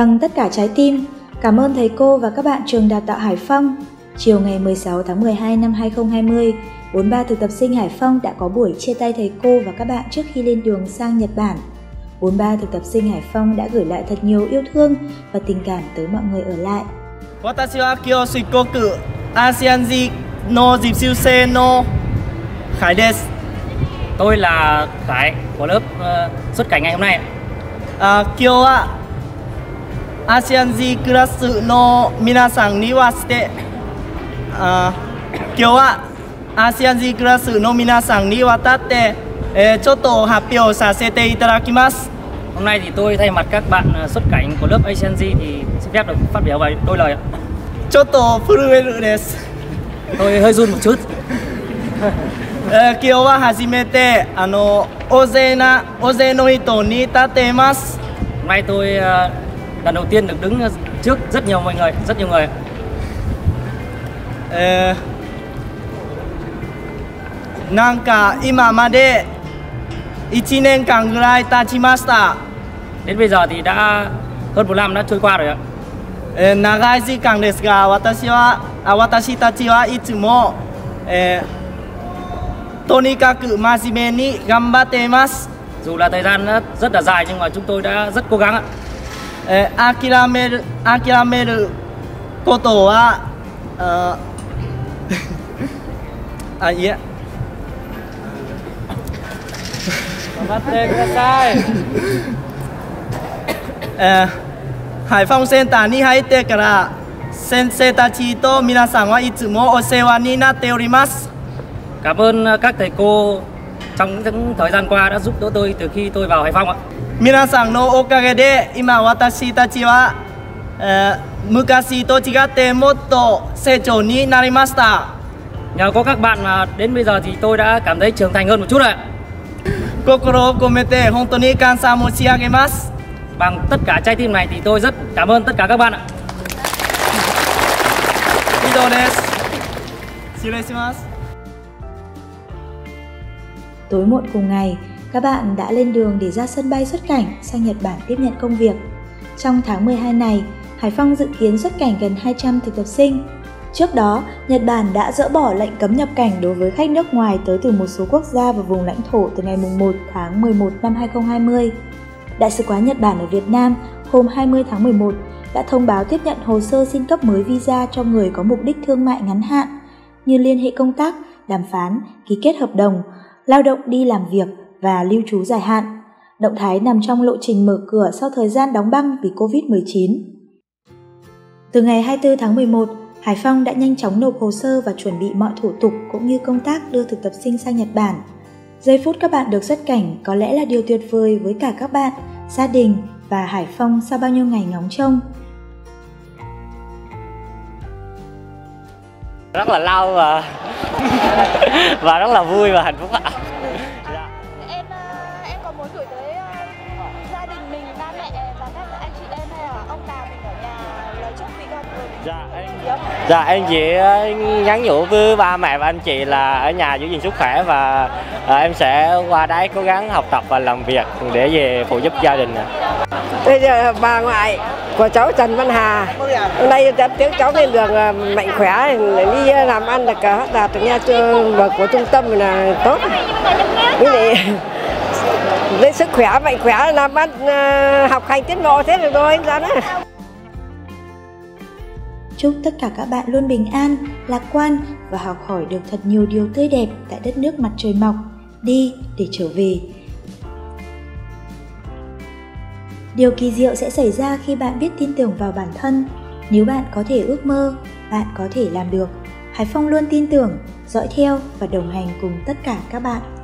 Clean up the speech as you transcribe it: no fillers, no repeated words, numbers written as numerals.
Bằng tất cả trái tim, cảm ơn thầy cô và các bạn trường đào tạo Hải Phong. Chiều ngày 16 tháng 12 năm 2020, 43 thực tập sinh Hải Phong đã có buổi chia tay thầy cô và các bạn trước khi lên đường sang Nhật Bản. 43 thực tập sinh Hải Phong đã gửi lại thật nhiều yêu thương và tình cảm tới mọi người ở lại. Watashi wa kyou suikoku ASEAN-ji no jipsuse no Khải desu. Tôi là Khải của lớp xuất cảnh ngày hôm nay. Kyou wa ASEAN-ji kurasu no minasan ni wa shite. Kyou wa ASEAN-ji kurasu no minasan ni watatte chotto happyou sasete itadakimasu. Hôm nay thì tôi thay mặt các bạn xuất cảnh của lớp ASEAN-ji thì xin phép được phát biểu vài đôi lời ạ. Chotto furueru desu. Tôi hơi run một chút. Kyou wa hajimete ozei no hito ni tatemasu. Hôm nay tôi lần đầu tiên được đứng trước rất nhiều người. Nanka imamade 1年間 gurai tachimashita. Đến bây giờ thì đã hơn 1 năm đã trôi qua rồi ạ. Nagai jikan desu ga watashi tachi wa itsumo tonikaku majime ni ganbattemasu. Dù là thời gian rất là dài nhưng mà chúng tôi đã rất cố gắng ạ. Akirameru koto wa Hải Phong Center ni haite kara sensei tachi to minasan wa itsumo osewa ni natte orimasu. Cảm ơn các thầy cô trong những thời gian qua đã giúp đỡ tôi từ khi tôi vào Hải Phong ạ. Minasan no okage de ima watashi tachi wa mukashi to chigatte motto seichou ni narimashita. Nhờ có các bạn mà đến bây giờ thì tôi đã cảm thấy trưởng thành hơn một chút rồi. Kokoro komete hontoni kansan moshiagemasu. Bằng tất cả trái tim này thì tôi rất cảm ơn tất cả các bạn ạ. Video desu. Shirei shimasu. Tối muộn cùng ngày, các bạn đã lên đường để ra sân bay xuất cảnh sang Nhật Bản tiếp nhận công việc. Trong tháng 12 này, Hải Phong dự kiến xuất cảnh gần 200 thực tập sinh. Trước đó, Nhật Bản đã dỡ bỏ lệnh cấm nhập cảnh đối với khách nước ngoài tới từ một số quốc gia và vùng lãnh thổ từ ngày 1 tháng 11 năm 2020. Đại sứ quán Nhật Bản ở Việt Nam hôm 20 tháng 11 đã thông báo tiếp nhận hồ sơ xin cấp mới visa cho người có mục đích thương mại ngắn hạn như liên hệ công tác, đàm phán, ký kết hợp đồng, lao động đi làm việc và lưu trú dài hạn. Động thái nằm trong lộ trình mở cửa sau thời gian đóng băng vì Covid-19. Từ ngày 24 tháng 11, Hải Phong đã nhanh chóng nộp hồ sơ và chuẩn bị mọi thủ tục cũng như công tác đưa thực tập sinh sang Nhật Bản. Giây phút các bạn được xuất cảnh có lẽ là điều tuyệt vời với cả các bạn, gia đình và Hải Phong sau bao nhiêu ngày ngóng trông. Rất là lâu và rất là vui và hạnh phúc ạ. Em có muốn gửi tới gia đình mình, ba mẹ và các anh chị em hay là ông bà mình ở nhà lời chúc vì con người. Em chỉ nhắn nhủ với ba mẹ và anh chị là ở nhà giữ gìn sức khỏe và em sẽ qua đấy cố gắng học tập và làm việc để về phụ giúp gia đình. Bây giờ bà ngoại của cháu Trần Văn Hà, hôm nay tiếng cháu lên đường mạnh khỏe, đi làm ăn được hết là từ nhà của trung tâm là tốt. Với sức khỏe, mạnh khỏe, làm ăn, học hành tiến bộ thế được thôi. Chúc tất cả các bạn luôn bình an, lạc quan và học hỏi được thật nhiều điều tươi đẹp tại đất nước mặt trời mọc. Đi để trở về. Điều kỳ diệu sẽ xảy ra khi bạn biết tin tưởng vào bản thân. Nếu bạn có thể ước mơ, bạn có thể làm được. Hải Phong luôn tin tưởng, dõi theo và đồng hành cùng tất cả các bạn.